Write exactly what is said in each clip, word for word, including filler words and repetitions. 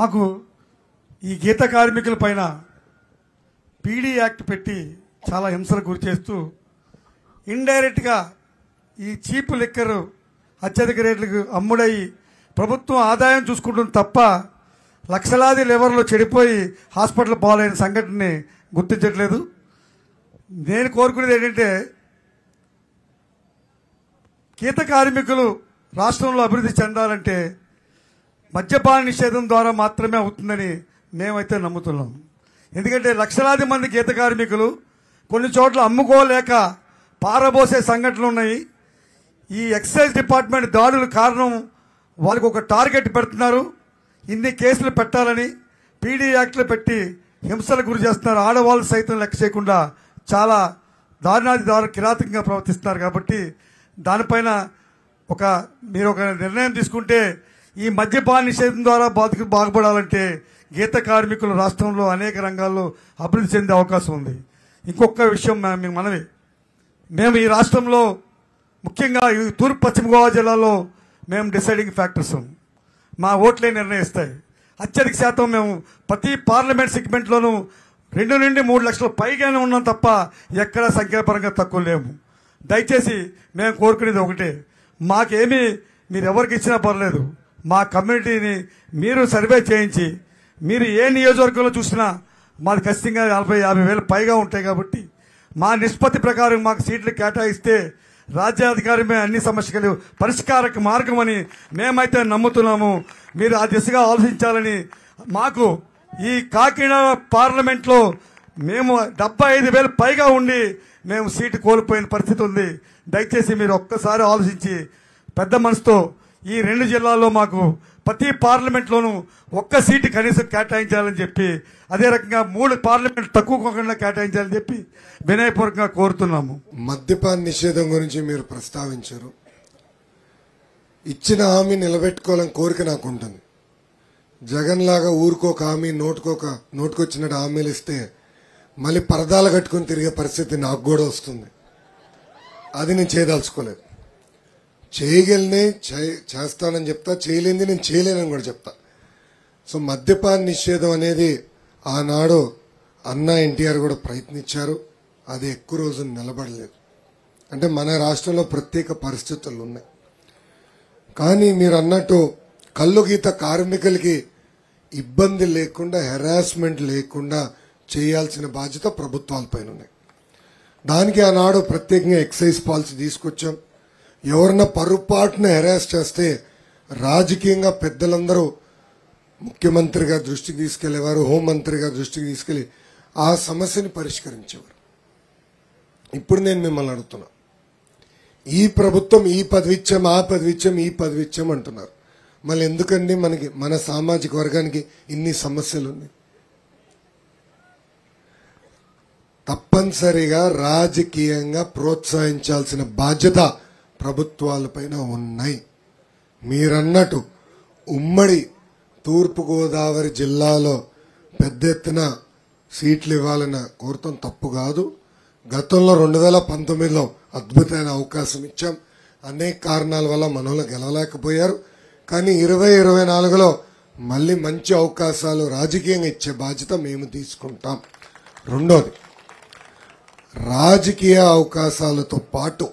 మాకు ఈ గీత కార్మికుల పైన పీడీ యాక్ట్ పెట్టి చాలా హింసలు గురి చేస్తూ ఇండైరెక్ట్గా ఈ చీప్ లిక్కర్ అత్యధిక రేట్లకు అమ్ముడయి ప్రభుత్వం ఆదాయం చూసుకుంటుంది తప్ప లక్షలాది లివర్లో చెడిపోయి హాస్పిటల్ పాలైన సంఘటనని గుర్తించట్లేదు. నేను కోరుకునేది ఏంటంటే గీత కార్మికులు రాష్ట్రంలో అభివృద్ధి చెందాలంటే మద్యపాన నిషేధం ద్వారా మాత్రమే అవుతుందని మేమైతే నమ్ముతున్నాం. ఎందుకంటే లక్షలాది మంది గీత కార్మికులు కొన్ని చోట్ల అమ్ముకోలేక పారబోసే సంఘటనలు ఉన్నాయి. ఈ ఎక్సైజ్ డిపార్ట్మెంట్ దాడుల కారణం వాళ్ళకు ఒక టార్గెట్ పెడుతున్నారు. ఇన్ని కేసులు పెట్టాలని పీడీ యాక్ట్లు పెట్టి హింసలు గురి చేస్తున్నారు. ఆడవాళ్ళు సైతం లెక్క చేయకుండా చాలా దారుణాది దారుణ కిరాతకంగా ప్రవర్తిస్తున్నారు. కాబట్టి దానిపైన ఒక మీరు ఒక నిర్ణయం తీసుకుంటే ఈ మద్యపాన నిషేధం ద్వారా బాధకు బాగుపడాలంటే గీత కార్మికులు రాష్ట్రంలో అనేక రంగాల్లో అభివృద్ధి చెందే అవకాశం ఉంది. ఇంకొక విషయం మనవి, మేము ఈ రాష్ట్రంలో ముఖ్యంగా తూర్పు పశ్చిమ గోదావరి జిల్లాలో మేము డిసైడింగ్ ఫ్యాక్టర్స్, మా ఓట్లే నిర్ణయిస్తాయి. అత్యధిక శాతం మేము ప్రతి పార్లమెంట్ సెగ్మెంట్లోనూ రెండు నుండి మూడు లక్షల పైగానే ఉన్నాం తప్ప ఎక్కడా సంఖ్యాపరంగా తక్కువ లేము. దయచేసి మేము కోరుకునేది ఒకటే, మాకేమీ మీరు ఎవరికి ఇచ్చినా పర్లేదు, మా కమ్యూనిటీని మీరు సర్వే చేయించి మీరు ఏ నియోజకవర్గంలో చూసినా మాది ఖచ్చితంగా నలభై యాభై వేలు పైగా ఉంటాయి. కాబట్టి మా నిష్పత్తి ప్రకారం మాకు సీట్లు కేటాయిస్తే రాజ్యాధికారమే అన్ని సమస్యలు పరిష్కారక మార్గం అని మేమైతే నమ్ముతున్నాము. మీరు ఆ దిశగా ఆలోచించాలని, మాకు ఈ కాకినాడ పార్లమెంట్లో మేము డెబ్బై ఐదు వేలు పైగా ఉండి మేము సీటు కోల్పోయిన పరిస్థితి ఉంది. దయచేసి మీరు ఒక్కసారి ఆలోచించి పెద్ద మనసుతో ఈ రెండు జిల్లాల్లో మాకు ప్రతి పార్లమెంట్లోనూ ఒక్క సీటు కనీసం కేటాయించాలని చెప్పి, అదే రకంగా మూడు పార్లమెంట్ తక్కువ కాకుండా కేటాయించాలని చెప్పి వినయపూర్వకంగా కోరుతున్నాము. మద్యపాన నిషేధం గురించి మీరు ప్రస్తావించారు. ఇచ్చిన హామీ నిలబెట్టుకోవాలని కోరిక నాకు ఉంటుంది. జగన్ లాగా ఊరుకోక హామీ నోటుకోక నోటుకొచ్చినట్టు హామీలు ఇస్తే మళ్ళీ పరదాలు కట్టుకుని తిరిగే పరిస్థితి నాకు కూడా వస్తుంది. అది నేను చేయదలుచుకోలేదు. చేయగలినే చేస్తానని చెప్తా, చేయలేనిది నేను చేయలేనని కూడా చెప్తా. సో మద్యపాన నిషేధం అనేది ఆనాడు అన్నా ఎన్టీఆర్ కూడా ప్రయత్నించారు, అది ఎక్కువ రోజు నిలబడలేదు. అంటే మన రాష్ట్రంలో ప్రత్యేక పరిస్థితులు ఉన్నాయి. కానీ మీరు అన్నట్టు కళ్ళు గీత కార్మికులకి ఇబ్బంది లేకుండా హెరాస్మెంట్ లేకుండా చేయాల్సిన బాధ్యత ప్రభుత్వాలపైన ఉన్నాయి. దానికి ఆనాడు ప్రత్యేకంగా ఎక్సైజ్ పాలసీ తీసుకొచ్చాం. ఎవరన్నా పొరపాటున హెరాస్ చేస్తే రాజకీయంగా పెద్దలందరూ ముఖ్యమంత్రి గారి దృష్టికి తీసుకెళ్లేవారు, హోంమంత్రి గారి దృష్టికి తీసుకెళ్లి ఆ సమస్యని పరిష్కరించేవారు. ఇప్పుడు నేను మిమ్మల్ని అడుగుతున్నా, ఈ ప్రభుత్వం ఈ పదవి ఇచ్చాం ఆ పదవి ఇచ్చాం ఈ పదవి ఇచ్చాం అంటున్నారు. మళ్ళీ ఎందుకండి మనకి మన సామాజిక వర్గానికి ఇన్ని సమస్యలు ఉన్నాయి? తప్పనిసరిగా రాజకీయంగా ప్రోత్సహించాల్సిన బాధ్యత ప్రభుత్వాలపైన ఉన్నాయి. మీరన్నట్టు ఉమ్మడి తూర్పుగోదావరి జిల్లాలో పెద్ద ఎత్తున సీట్లు ఇవ్వాలని కోరటం తప్పు కాదు. గతంలో రెండు వేల పంతొమ్మిదిలో అద్భుతమైన అవకాశం ఇచ్చాం. అనేక కారణాల వల్ల మనలో గెలవలేకపోయారు. కానీ ఇరవై ఇరవై నాలుగులో మళ్ళీ మంచి అవకాశాలు రాజకీయంగా ఇచ్చే బాధ్యత మేము తీసుకుంటాం. రెండోది, రాజకీయ అవకాశాలతో పాటు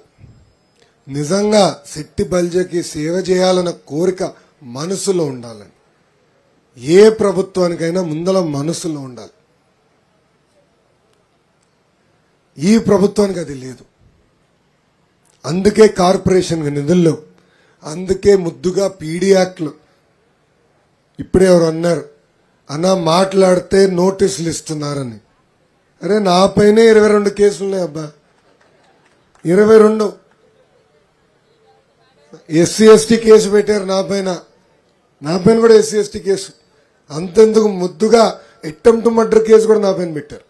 నిజంగా శెట్టి బల్జకి సేవ చేయాలన్న కోరిక మనసులో ఉండాలని, ఏ ప్రభుత్వానికైనా ముందల మనసులో ఉండాలి. ఈ ప్రభుత్వానికి అది లేదు. అందుకే కార్పొరేషన్కి నిధుల్లో, అందుకే ముద్దుగా పీడీ యాక్ట్లు. ఇప్పుడే ఎవరు అన్నారు, అన్నా మాట్లాడితే నోటీసులు ఇస్తున్నారని. అరే నా పైనే ఇరవై రెండు కేసులు ఉన్నాయి అబ్బా, ఇరవై రెండు ఎస్సీ ఎస్టీ కేసు పెట్టారు నా పైన, నా పైన కూడా ఎస్సీ ఎస్టీ కేసు. అంతెందుకు ముద్దుగా అటెంప్ట్ మర్డర్ కేసు కూడా నా పైన పెట్టారు.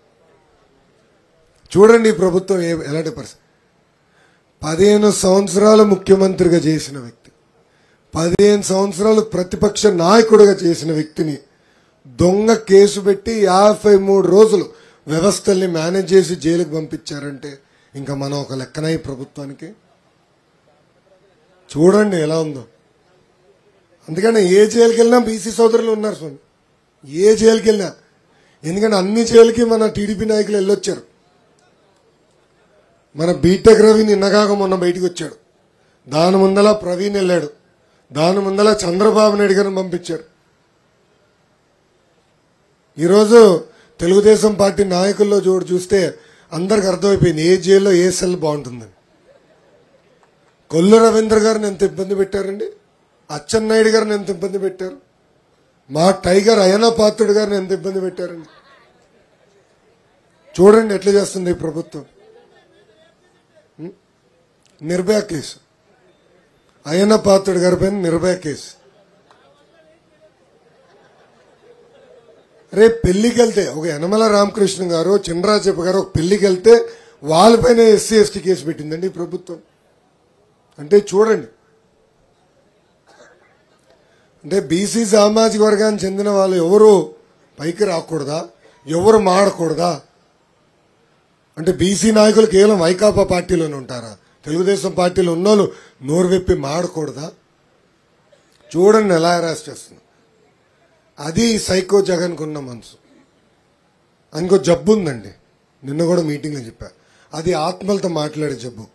చూడండి ఈ ప్రభుత్వం ఎలాంటి పరిస్థితి. పదిహేను సంవత్సరాలు ముఖ్యమంత్రిగా చేసిన వ్యక్తి, పదిహేను సంవత్సరాలు ప్రతిపక్ష నాయకుడిగా చేసిన వ్యక్తిని దొంగ కేసు పెట్టి యాభై మూడు రోజులు వ్యవస్థల్ని మేనేజ్ చేసి జైలుకు పంపించారంటే ఇంకా మనం ఒక లెక్కన ఈ ప్రభుత్వానికి. చూడండి ఎలా ఉందో. అందుకని ఏ జైలుకి వెళ్ళినా బీసీ సోదరులు ఉన్నారు స్వామి. ये जेल के ना इनके ना अन्य जेल के मना टीडीपी नायक ले लच्चर मना बीटेक रवि ने नगा को मना बैठी को चढ़ दान मंडला प्रवीण ने लेड दान मंडला चंद्रबाबु नायडू गारिनि पंपिंचारु ఈ రోజు తెలుగుదేశం పార్టీ నాయకుల్లో జోడు చూస్తే అందరికి అర్థమైపోయింది ఏ జైల్లో ఏ సెల్ బాగుంటుందని కొల్లు రవీంద్ర గారిని ఎంత ఇబ్బంది పెట్టారండి అచ్చెన్నాయుడు గారిని ఎంత ఇబ్బంది పెట్టారు మా టైగర్ అయన పాత్రుడు గారిని ఎంత ఇబ్బంది పెట్టారండి చూడండి ఎట్లా చేస్తుంది ఈ ప్రభుత్వం నిర్భయ కేసు అయన పాత్రుడు గారిపై నిర్భయ కేసు अरे पेल्ली यनमल रामकृष्ण गारु चंद्राचप गारु पेल्लिकि वाल पैने एससी एसटी केस पेट्टिंदंडी प्रभुत्वं अंटे चूडंडी अंटे बीसी सामाजिक वर्गानिकि चेंदिन वाळ्ळु एवरू पैकी राकूडदा एवरू माडकूडदा अंटे बीसी नायकुलु केवलं वैकापा पार्टीलोने उंटारा तेलुगुदेशं पार्टीलो उन्नोळ्ळु नोरु विप्पि माडकूडदा चूडंडी एला रास्टेस्तुंदो అది సైకో జగన్ కున్న మనసు అనుకో జబ్బు ఉందండి నిన్న కూడా మీటింగ్ లో చెప్పా అది ఆత్మలతో మాట్లాడే జబ్బు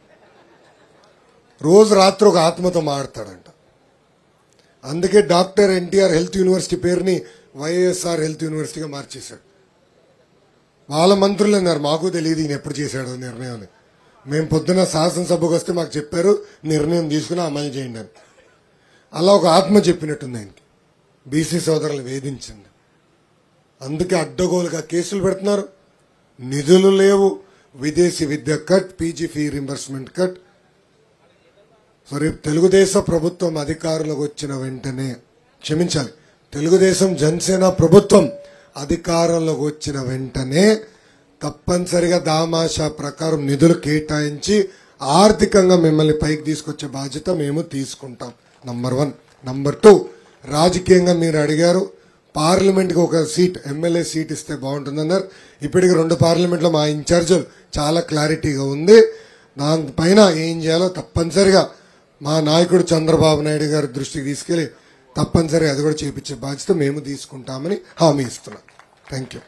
రోజు రాత్రి ఒక ఆత్మతో మాట్లాడతాడంట అందుకే డాక్టర్ ఎన్టీఆర్ హెల్త్ యూనివర్సిటీ పేరుని వైఎస్ఆర్ హెల్త్ యూనివర్సిటీగా మార్చేశారు వాళ్ళ మంత్రులు అన్నారు మాకు తెలియదు ఈయన ఎప్పుడు చేశాడో నిర్ణయం మేము పొద్దున శాసనసభకు వస్తే మాకు చెప్పారు నిర్ణయం తీసుకుని అమలు చేయండి అని అలా ఒక ఆత్మ చెప్పినట్టుంది ఆయనకి బీసీ సోదరులు వేధించండి అందుకే అడ్డగోలుగా కేసులు పెడుతున్నారు నిధులు లేవు విదేశీ విద్య cut PG fee reimbursement cut సరే తెలుగుదేశం ప్రభుత్వం అధికారంలోకి వచ్చిన వెంటనే క్షమించాలి తెలుగుదేశం జనసేన ప్రభుత్వం అధికారంలోకి వచ్చిన వెంటనే తప్పనిసరిగా దామాషా ప్రకారం నిధులు కేటాయించి ఆర్థికంగా మిమ్మల్ని పైకి తీసుకొచ్చే బాధ్యత మేము తీసుకుంటాం నంబర్ వన్ నంబర్ టూ రాజకీయంగా మీరు అడిగారు పార్లమెంట్ కి ఒక సీట్ ఎమ్మెల్యే సీట్ ఇస్తే బాగుంటుందన్నారు ఇప్పటికి రెండు పార్లమెంట్ లో మా ఇన్ఛార్జ్ చాలా క్లారిటీగా ఉంది దానిపైన ఏం చేయాలో తప్పనిసరిగా మా నాయకుడు చంద్రబాబు నాయుడు గారి దృష్టికి తీసుకెళ్లి తప్పనిసరిగా అది కూడా చేపించే బాధ్యత మేము తీసుకుంటామని హామీ ఇస్తున్నాం థాంక్యూ।